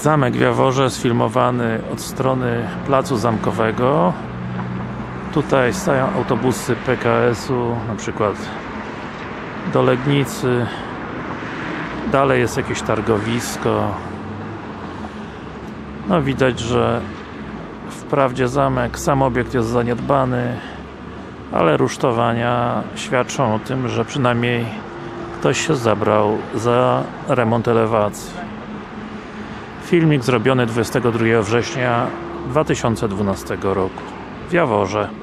Zamek w Jaworze sfilmowany od strony Placu Zamkowego. Tutaj stają autobusy PKS-u, na przykład do Legnicy. Dalej jest jakieś targowisko. No widać, że wprawdzie zamek, sam obiekt jest zaniedbany, ale rusztowania świadczą o tym, że przynajmniej ktoś się zabrał za remont elewacji. Filmik zrobiony 22 września 2012 roku w Jaworze.